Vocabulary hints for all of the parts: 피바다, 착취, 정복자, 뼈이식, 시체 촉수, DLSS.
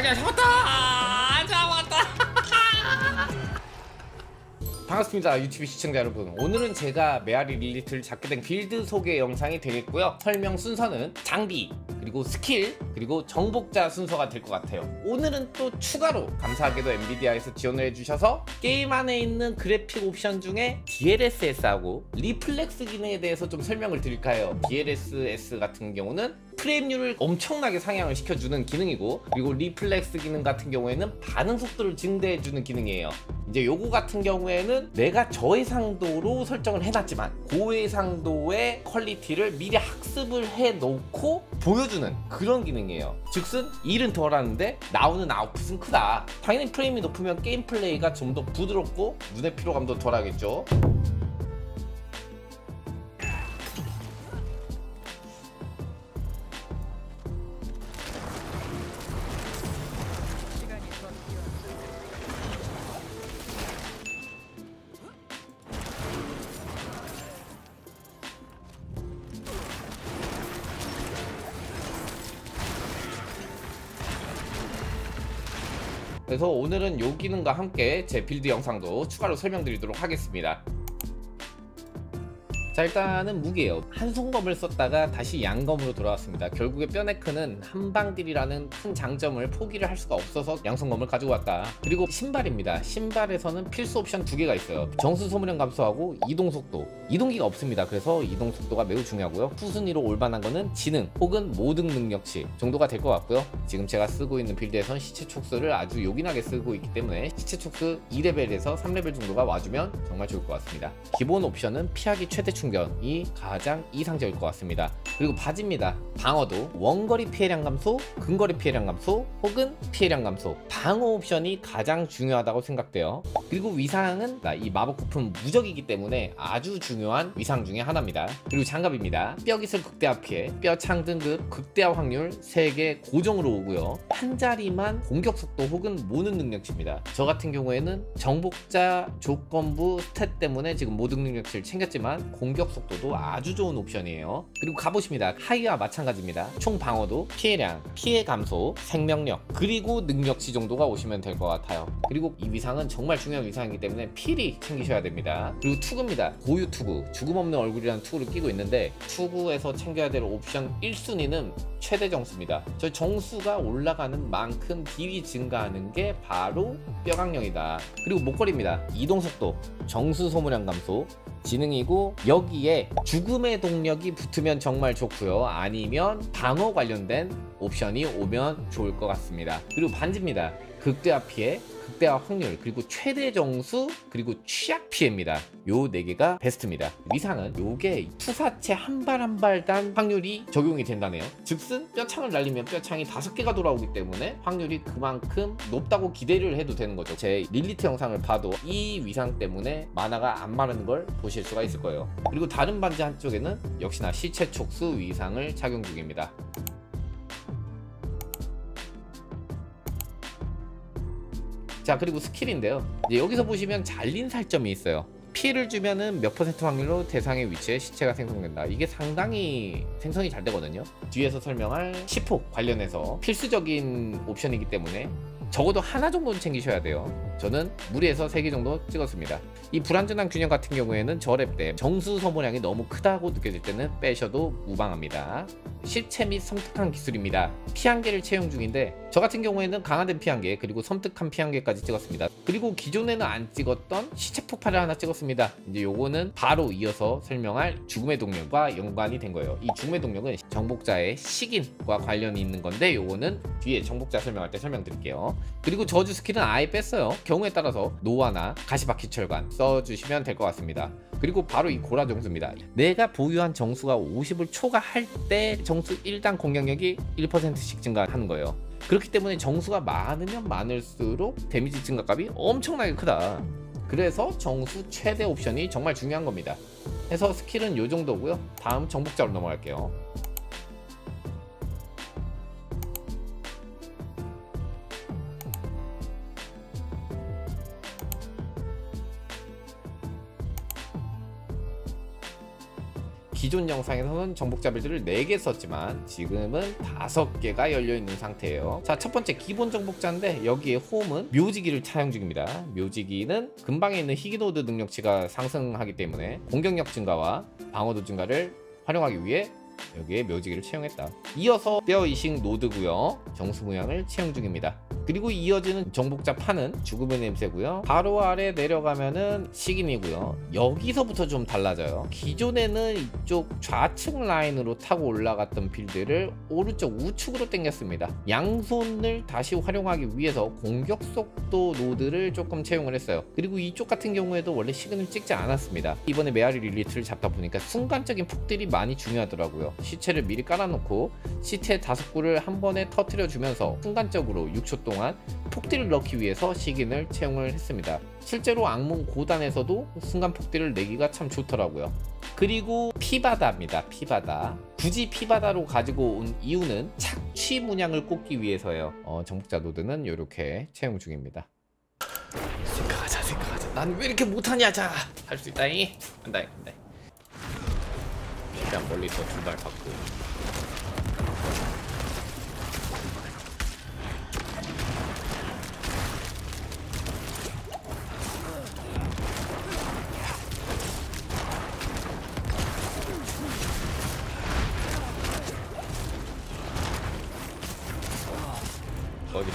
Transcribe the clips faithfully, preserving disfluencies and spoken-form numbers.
자기야 잡았다! 잡았다! 반갑습니다 유튜브 시청자 여러분, 오늘은 제가 메아리 릴리트를 잡게 된 빌드 소개 영상이 되겠고요. 설명 순서는 장비, 그리고 스킬, 그리고 정복자 순서가 될 것 같아요. 오늘은 또 추가로 감사하게도 엔비디아에서 지원을 해주셔서 게임 안에 있는 그래픽 옵션 중에 디엘에스에스하고 리플렉스 기능에 대해서 좀 설명을 드릴까 해요. 디엘에스에스 같은 경우는 프레임률을 엄청나게 상향을 시켜주는 기능이고, 그리고 리플렉스 기능 같은 경우에는 반응 속도를 증대해주는 기능이에요. 이제 요거 같은 경우에는 내가 저해상도로 설정을 해놨지만 고해상도의 퀄리티를 미리 학습을 해놓고 보여주는 그런 기능이에요. 즉슨 일은 덜 하는데 나오는 아웃풋은 크다. 당연히 프레임이 높으면 게임 플레이가 좀 더 부드럽고 눈의 피로감도 덜 하겠죠. 그래서 오늘은 요 기능과 함께 제 빌드 영상도 추가로 설명드리도록 하겠습니다. 자, 일단은 무기예요. 한손검을 썼다가 다시 양검으로 돌아왔습니다. 결국에 뼈네크는 한방딜이라는 큰 장점을 포기를 할 수가 없어서 양손검을 가지고 왔다. 그리고 신발입니다. 신발에서는 필수 옵션 두 개가 있어요. 정수 소모량 감소하고 이동속도. 이동기가 없습니다. 그래서 이동속도가 매우 중요하고요. 후순위로 올바른 거는 지능 혹은 모든 능력치 정도가 될 것 같고요. 지금 제가 쓰고 있는 빌드에선 시체 촉수를 아주 요긴하게 쓰고 있기 때문에 시체 촉수 이 레벨에서 삼 레벨 정도가 와주면 정말 좋을 것 같습니다. 기본 옵션은 피하기 최대 충 충격이 가장 이상적일 것 같습니다. 그리고 바지입니다. 방어도 원거리 피해량 감소, 근거리 피해량 감소, 혹은 피해량 감소, 방어 옵션이 가장 중요하다고 생각돼요. 그리고 위상은 이 마법 쿠폰 무적이기 때문에 아주 중요한 위상 중에 하나입니다. 그리고 장갑입니다. 뼈기술 극대화 피해, 뼈 창등급 극대화 확률 세 개 고정으로 오고요. 한 자리만 공격 속도 혹은 모는 능력치입니다. 저 같은 경우에는 정복자 조건부 스탯 때문에 지금 모든 능력치를 챙겼지만 공격 속도도 아주 좋은 옵션이에요. 그리고 갑옷입니다. 하이와 마찬가지입니다. 총 방어도, 피해량, 피해 감소, 생명력, 그리고 능력치 정도가 오시면 될 것 같아요. 그리고 이 위상은 정말 중요한 위상이기 때문에 필히 챙기셔야 됩니다. 그리고 투구입니다. 고유 투구, 죽음 없는 얼굴이라는 투구를 끼고 있는데 투구에서 챙겨야 될 옵션 일 순위는 최대 정수입니다. 저 정수가 올라가는 만큼 딜이 증가하는 게 바로 뼈강령이다. 그리고 목걸이입니다. 이동속도, 정수 소모량 감소, 지능이고 여기에 죽음의 동력이 붙으면 정말 좋고요. 아니면 방어 관련된 옵션이 오면 좋을 것 같습니다. 그리고 반지입니다. 극대화 피해, 극대화 확률, 그리고 최대 정수, 그리고 취약 피해입니다. 요 네 개가 베스트입니다. 위상은 요게 투사체 한 발 한 발당 확률이 적용이 된다네요. 즉슨 뼈창을 날리면 뼈창이 다섯 개가 돌아오기 때문에 확률이 그만큼 높다고 기대를 해도 되는 거죠. 제 릴리트 영상을 봐도 이 위상 때문에 만화가 안 마르는 걸 보실 수가 있을 거예요. 그리고 다른 반지 한쪽에는 역시나 시체 촉수 위상을 착용 중입니다. 자, 그리고 스킬인데요. 이제 여기서 보시면 잘린 살점이 있어요. 피해를 주면은 몇 퍼센트 확률로 대상의 위치에 시체가 생성된다. 이게 상당히 생성이 잘 되거든요. 뒤에서 설명할 시폭 관련해서 필수적인 옵션이기 때문에 적어도 하나 정도는 챙기셔야 돼요. 저는 무리해서 세 개 정도 찍었습니다. 이 불안전한 균형 같은 경우에는 저랩 때 정수 소모량이 너무 크다고 느껴질 때는 빼셔도 무방합니다. 시체 및 섬뜩한 기술입니다. 피한계를 채용 중인데 저 같은 경우에는 강화된 피한계 그리고 섬뜩한 피한계까지 찍었습니다. 그리고 기존에는 안 찍었던 시체 폭발을 하나 찍었습니다. 이제 요거는 바로 이어서 설명할 죽음의 동력과 연관이 된 거예요. 이 죽음의 동력은 정복자의 식인과 관련이 있는 건데 요거는 뒤에 정복자 설명할 때 설명드릴게요. 그리고 저주 스킬은 아예 뺐어요. 경우에 따라서 노화나 가시바퀴 철관 써주시면 될 것 같습니다. 그리고 바로 이 고라 정수입니다. 내가 보유한 정수가 오십을 초과할 때 정수 일 당 공격력이 일 퍼센트씩 증가하는 거예요. 그렇기 때문에 정수가 많으면 많을수록 데미지 증가값이 엄청나게 크다. 그래서 정수 최대 옵션이 정말 중요한 겁니다. 해서 스킬은 요 정도고요. 다음 정복자로 넘어갈게요. 기존 영상에서는 정복자별들을 네 개 썼지만 지금은 다섯 개가 열려있는 상태예요. 자, 첫번째 기본 정복자인데 여기에 홈은 묘지기를 차용 중입니다. 묘지기는 근방에 있는 희귀노드 능력치가 상승하기 때문에 공격력 증가와 방어도 증가를 활용하기 위해 여기에 묘지기를 채용했다. 이어서 뼈이식 노드고요, 정수 모양을 채용 중입니다. 그리고 이어지는 정복자 파는 죽음의 냄새고요, 바로 아래 내려가면은 식인이고요. 여기서부터 좀 달라져요. 기존에는 이쪽 좌측 라인으로 타고 올라갔던 빌드를 오른쪽 우측으로 당겼습니다. 양손을 다시 활용하기 위해서 공격 속도 노드를 조금 채용을 했어요. 그리고 이쪽 같은 경우에도 원래 식인을 찍지 않았습니다. 이번에 메아리 릴리트를 잡다 보니까 순간적인 폭들이 많이 중요하더라고요. 시체를 미리 깔아놓고 시체 다섯 구를 한 번에 터뜨려주면서 순간적으로 육 초 동안 폭딜을 넣기 위해서 식인을 채용을 했습니다. 실제로 악몽 고단에서도 순간 폭딜을 내기가 참 좋더라고요. 그리고 피바다입니다. 피바다. 굳이 피바다로 가지고 온 이유는 착취 문양을 꽂기 위해서예요. 어, 정복자 노드는 이렇게 채용 중입니다. 생각하자 생각하자. 난 왜 이렇게 못하냐. 자, 할 수 있다잉. 한다잉 한다잉. 일단 멀리서 두 발 받고 어디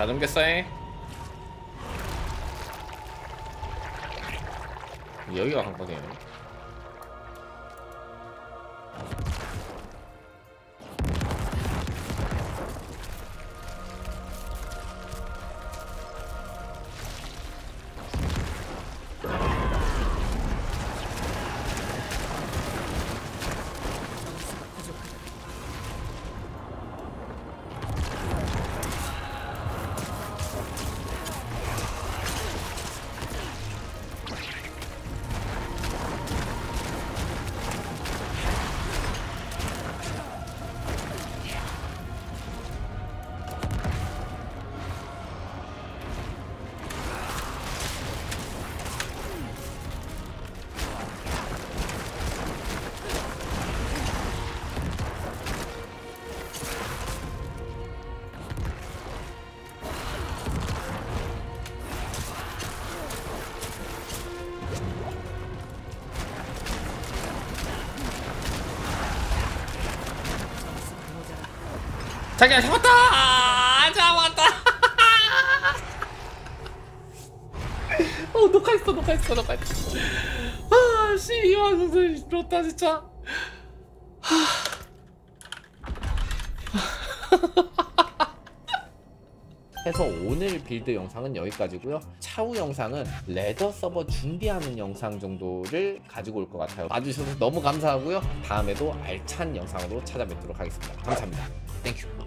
자, 넘겼어잉. 여기가 한거네요. 자기야, 잡았다! 아, 잡았다! 어, 녹화했어, 녹화했어, 녹화했어. 아, 씨, 이와 선생님, 미쳤다, 진짜. 해서 오늘 빌드 영상은 여기까지고요. 차후 영상은 레더 서버 준비하는 영상 정도를 가지고 올 것 같아요. 봐주셔서 너무 감사하고요. 다음에도 알찬 영상으로 찾아뵙도록 하겠습니다. 감사합니다. 땡큐.